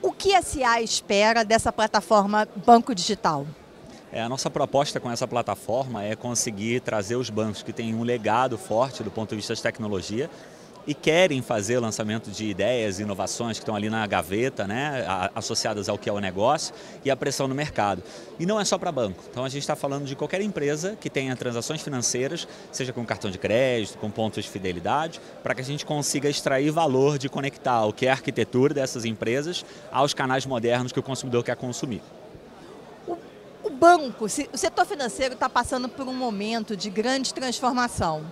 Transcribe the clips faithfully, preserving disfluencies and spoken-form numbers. O que a C A espera dessa plataforma Banco Digital? É, a nossa proposta com essa plataforma é conseguir trazer os bancos que têm um legado forte do ponto de vista de tecnologia e querem fazer lançamento de ideias e inovações que estão ali na gaveta, né, associadas ao que é o negócio e a pressão no mercado. E não é só para banco. Então a gente está falando de qualquer empresa que tenha transações financeiras, seja com cartão de crédito, com pontos de fidelidade, para que a gente consiga extrair valor de conectar o que é a arquitetura dessas empresas aos canais modernos que o consumidor quer consumir. O banco, o setor financeiro está passando por um momento de grande transformação.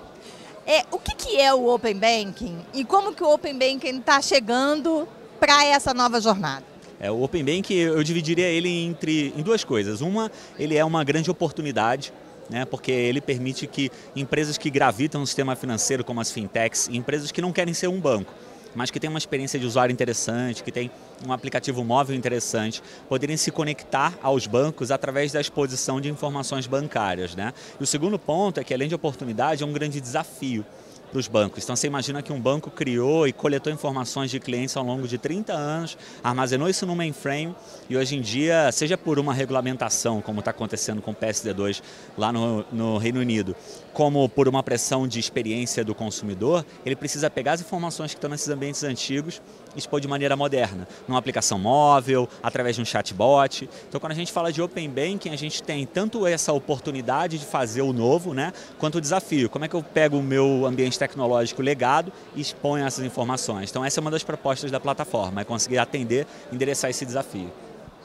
É, o que, que é o Open Banking e como que o Open Banking está chegando para essa nova jornada? É, o Open Banking, eu dividiria ele entre, em duas coisas. Uma, ele é uma grande oportunidade, né, porque ele permite que empresas que gravitam no sistema financeiro, como as fintechs, e empresas que não querem ser um banco, mas que tem uma experiência de usuário interessante, que tem um aplicativo móvel interessante, poderem se conectar aos bancos através da exposição de informações bancárias, né? E o segundo ponto é que, além de oportunidade, é um grande desafio para os bancos. Então, você imagina que um banco criou e coletou informações de clientes ao longo de trinta anos, armazenou isso num mainframe e hoje em dia, seja por uma regulamentação, como está acontecendo com o P S D dois lá no, no Reino Unido, como por uma pressão de experiência do consumidor, ele precisa pegar as informações que estão nesses ambientes antigos e expor de maneira moderna, numa aplicação móvel, através de um chatbot. Então, quando a gente fala de Open Banking, a gente tem tanto essa oportunidade de fazer o novo, né, quanto o desafio. Como é que eu pego o meu ambiente tecnológico legado e expõe essas informações. Então essa é uma das propostas da plataforma, é conseguir atender, endereçar esse desafio.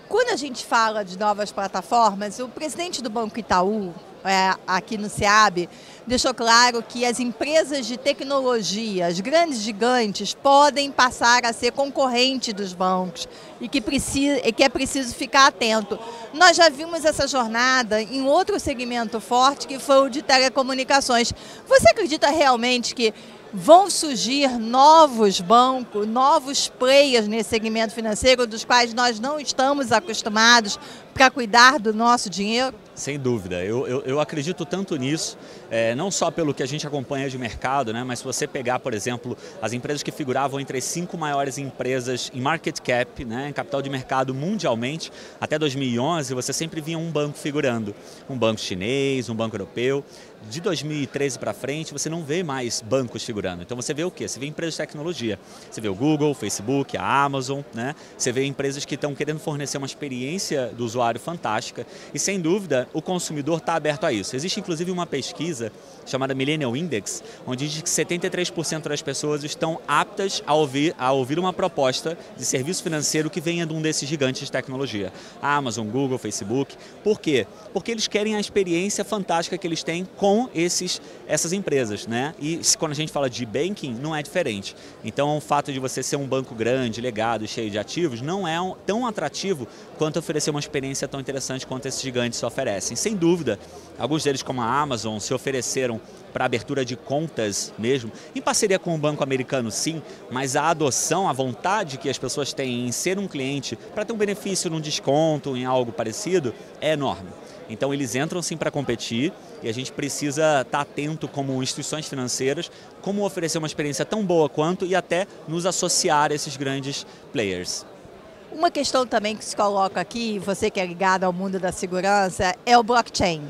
Quando a gente fala de novas plataformas, o presidente do Banco Itaú, é, aqui no Ciab, deixou claro que as empresas de tecnologia, as grandes gigantes, podem passar a ser concorrente dos bancos e que, precisa, e que é preciso ficar atento. Nós já vimos essa jornada em outro segmento forte, que foi o de telecomunicações. Você acredita realmente que vão surgir novos bancos, novos players nesse segmento financeiro dos quais nós não estamos acostumados para cuidar do nosso dinheiro? Sem dúvida, eu, eu, eu acredito tanto nisso, é, não só pelo que a gente acompanha de mercado, né, mas se você pegar, por exemplo, as empresas que figuravam entre as cinco maiores empresas em market cap, né, em capital de mercado mundialmente, até dois mil e onze, você sempre via um banco figurando, um banco chinês, um banco europeu. De dois mil e treze para frente, você não vê mais bancos figurando. Então você vê o quê? Você vê empresas de tecnologia, você vê o Google, o Facebook, a Amazon, né? Você vê empresas que estão querendo fornecer uma experiência do usuário fantástica e, sem dúvida, o consumidor está aberto a isso. Existe, inclusive, uma pesquisa chamada Millennial Index, onde diz que setenta e três por cento das pessoas estão aptas a ouvir, a ouvir uma proposta de serviço financeiro que venha de um desses gigantes de tecnologia. A Amazon, Google, Facebook. Por quê? Porque eles querem a experiência fantástica que eles têm com com esses, essas empresas, né? E quando a gente fala de banking, não é diferente. Então, o fato de você ser um banco grande, legado, cheio de ativos, não é um, tão atrativo quanto oferecer uma experiência tão interessante quanto esses gigantes oferecem. Sem dúvida, alguns deles, como a Amazon, se ofereceram para abertura de contas mesmo, em parceria com o banco americano, sim, mas a adoção, a vontade que as pessoas têm em ser um cliente para ter um benefício num desconto, em algo parecido, é enorme. Então, eles entram sim para competir e a gente precisa estar atento como instituições financeiras, como oferecer uma experiência tão boa quanto e até nos associar a esses grandes players. Uma questão também que se coloca aqui, você que é ligado ao mundo da segurança, é o blockchain.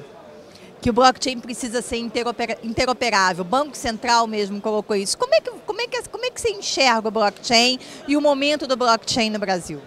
Que o blockchain precisa ser interoperável. O Banco Central mesmo colocou isso. Como é que, como é que, como é que você enxerga o blockchain e o momento do blockchain no Brasil?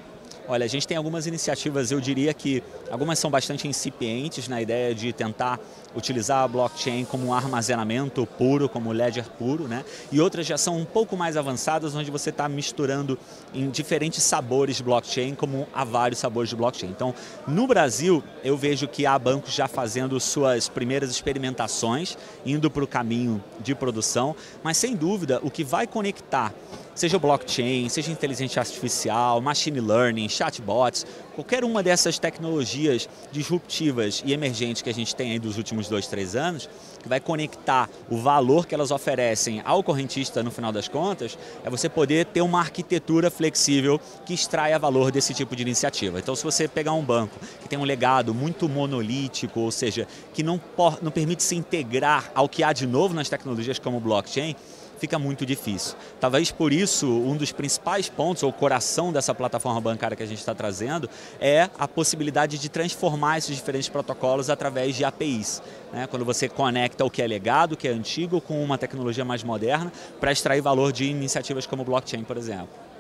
Olha, a gente tem algumas iniciativas, eu diria que algumas são bastante incipientes na ideia de tentar utilizar a blockchain como um armazenamento puro, como um ledger puro, né? E outras já são um pouco mais avançadas, onde você está misturando em diferentes sabores de blockchain, como há vários sabores de blockchain. Então, no Brasil, eu vejo que há bancos já fazendo suas primeiras experimentações, indo para o caminho de produção, mas sem dúvida, o que vai conectar seja blockchain, seja inteligência artificial, machine learning, chatbots, qualquer uma dessas tecnologias disruptivas e emergentes que a gente tem aí dos últimos dois, três anos, que vai conectar o valor que elas oferecem ao correntista no final das contas, é você poder ter uma arquitetura flexível que extraia valor desse tipo de iniciativa. Então, se você pegar um banco que tem um legado muito monolítico, ou seja, que não, não permite se integrar ao que há de novo nas tecnologias como blockchain, fica muito difícil. Talvez por isso, um dos principais pontos, ou coração dessa plataforma bancária que a gente está trazendo, é a possibilidade de transformar esses diferentes protocolos através de A P Is. Né? Quando você conecta o que é legado, o que é antigo, com uma tecnologia mais moderna, para extrair valor de iniciativas como blockchain, por exemplo.